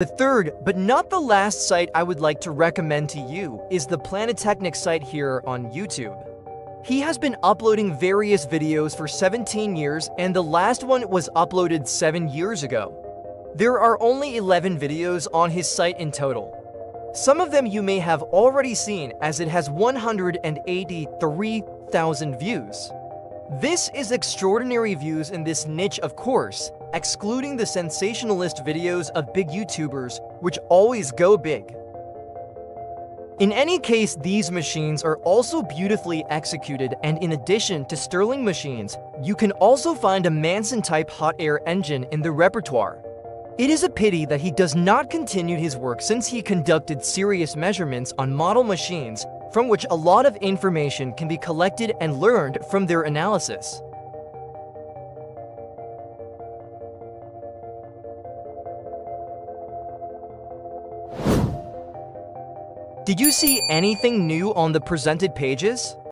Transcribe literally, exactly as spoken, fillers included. The third, but not the last site I would like to recommend to you is the Planettechnic site here on YouTube. He has been uploading various videos for seventeen years, and the last one was uploaded seven years ago. There are only eleven videos on his site in total. Some of them you may have already seen, as it has one hundred eighty-three thousand views. This is extraordinary views in this niche, of course, excluding the sensationalist videos of big YouTubers, which always go big. In any case, these machines are also beautifully executed, and in addition to Stirling machines, you can also find a Manson-type hot air engine in the repertoire. It is a pity that he does not continue his work, since he conducted serious measurements on model machines, from which a lot of information can be collected and learned from their analysis. Did you see anything new on the presented pages?